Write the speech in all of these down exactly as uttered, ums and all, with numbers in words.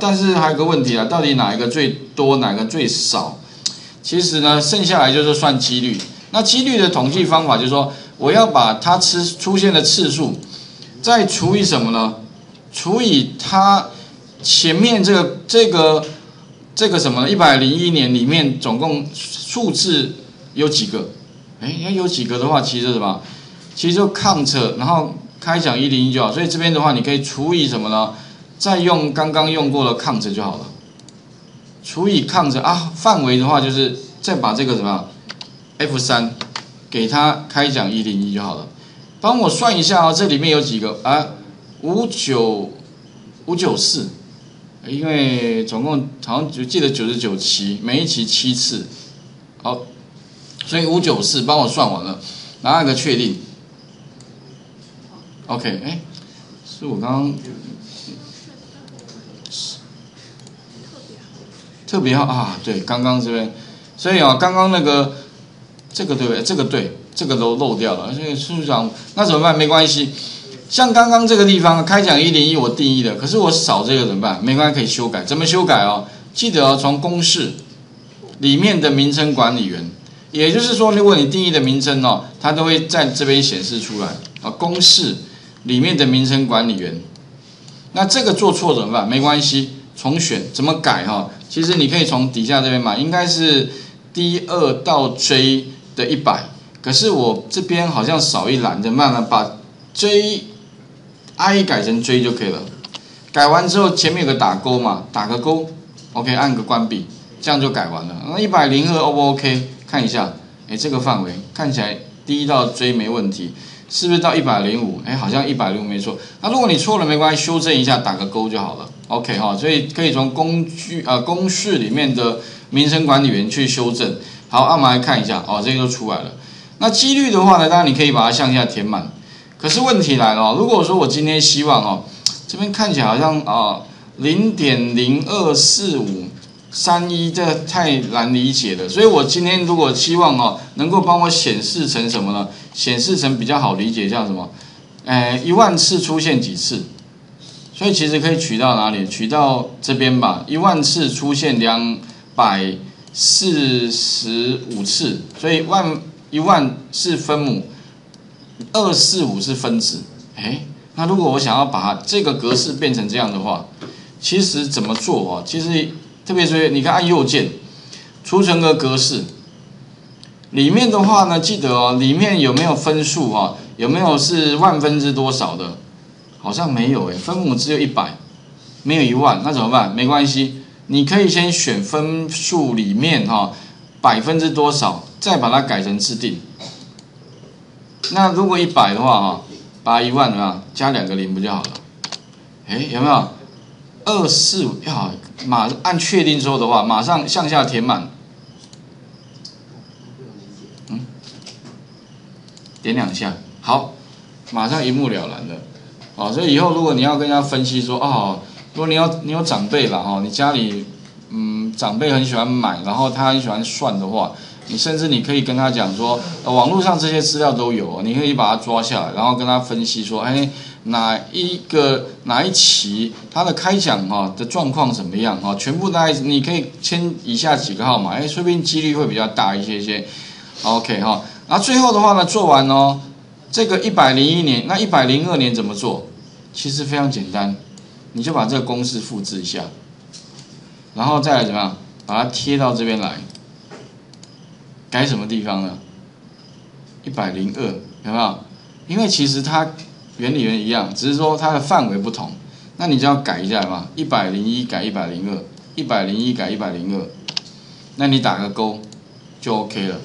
但是还有个问题啊，到底哪一个最多，哪个最少？其实呢，剩下来就是算几率。那几率的统计方法就是说，我要把它吃出现的次数，再除以什么呢？除以它前面这个这个这个什么一百零一年里面总共数字有几个？哎，要有几个的话，其实什么？其实就 count， 然后开奖一零一就好。所以这边的话，你可以除以什么呢？ 再用刚刚用过的 count 就好了，除以 count 啊，范围的话就是再把这个什么 F 三 给它开奖一零一就好了。帮我算一下哦，这里面有几个啊？五九四，因为总共好像就记得九十九期，每一期七次，好，所以五九四帮我算完了，然后按个确定。OK， 哎，是我刚刚。 特别好啊，对，刚刚这边，所以啊，刚刚那个这个对不对？这个对，这个都漏掉了。所以处长那怎么办？没关系，像刚刚这个地方开奖一零一我定义的，可是我少这个怎么办？没关系，可以修改。怎么修改哦？记得哦，从公式里面的名称管理员，也就是说，如果你定义的名称哦，它都会在这边显示出来啊。公式里面的名称管理员，那这个做错怎么办？没关系，重选，怎么改哈、哦？ 其实你可以从底下这边买，应该是 D 二 到 J 的一百，可是我这边好像少一栏，就慢慢把 J I 改成 J 就可以了。改完之后前面有个打勾嘛，打个勾 ，OK， 按个关闭，这样就改完了。那一百零二 O 不 OK？ 看一下，哎，这个范围看起来 D 到 J 没问题，是不是到一百零五？哎，好像一百零五没错。那如果你错了没关系，修正一下，打个勾就好了。 OK 哈，所以可以从工具啊、呃、公式里面的名称管理员去修正。好，啊、我们来看一下哦，这个就出来了。那几率的话呢，当然你可以把它向下填满。可是问题来了、哦，如果说我今天希望哦，这边看起来好像啊零点零二四五三一，这太难理解了。所以我今天如果希望哦，能够帮我显示成什么呢？显示成比较好理解，像什么？哎，一万次出现几次？ 所以其实可以取到哪里？取到这边吧，一万次出现两百四十五次，所以万一万是分母，二四五是分子。哎，那如果我想要把这个格式变成这样的话，其实怎么做啊？其实特别注意，你看按右键，储存个格式，里面的话呢，记得哦，里面有没有分数啊？有没有是万分之多少的？ 好像没有诶，分母只有一百，没有一万，那怎么办？没关系，你可以先选分数里面哈、哦、百分之多少，再把它改成自定。那如果一百的话哈，把一万啊加两个零不就好了？哎，有没有？ 二四五呀，马按确定之后的话，马上向下填满。嗯，点两下，好，马上一目了然了。 哦，所以以后如果你要跟人家分析说，哦，如果你要你有长辈啦，哦，你家里，嗯，长辈很喜欢买，然后他很喜欢算的话，你甚至你可以跟他讲说，呃、网络上这些资料都有，你可以把它抓下来，然后跟他分析说，哎，哪一个哪一期他的开奖哈、哦、的状况怎么样哈、哦，全部大概你可以签以下几个号码，哎，说不定几率会比较大一些些 ，OK 哈、哦，然后最后的话呢，做完哦。 这个一百零一年，那一百零二年怎么做？其实非常简单，你就把这个公式复制一下，然后再来怎么样，把它贴到这边来。改什么地方呢？ 一百零二有没有？因为其实它原理原一样，只是说它的范围不同。那你就要改一下嘛， 一百零一改 一百零二， 一百零一改 一百零二， 那你打个勾就 OK 了。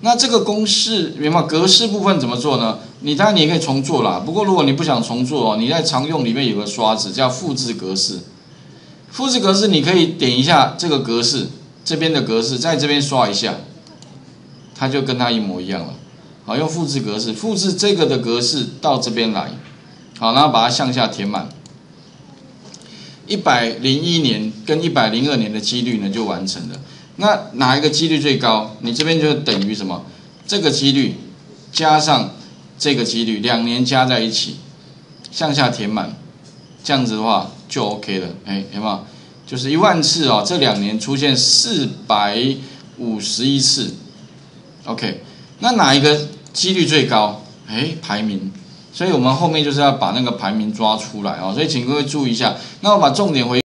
那这个公式有没有格式部分怎么做呢？你当然你也可以重做啦。不过如果你不想重做哦，你在常用里面有个刷子叫复制格式。复制格式你可以点一下这个格式，这边的格式在这边刷一下，它就跟它一模一样了。好，用复制格式复制这个的格式到这边来，好，然后把它向下填满。一百零一年跟一百零二年的几率呢就完成了。 那哪一个几率最高？你这边就等于什么？这个几率加上这个几率，两年加在一起，向下填满。这样子的话，就 OK 了，哎，有没有？就是一万次啊、哦，这两年出现四百五十一次 ，OK， 那哪一个几率最高？哎，排名，所以我们后面就是要把那个排名抓出来啊、哦，所以请各位注意一下。那我把重点回。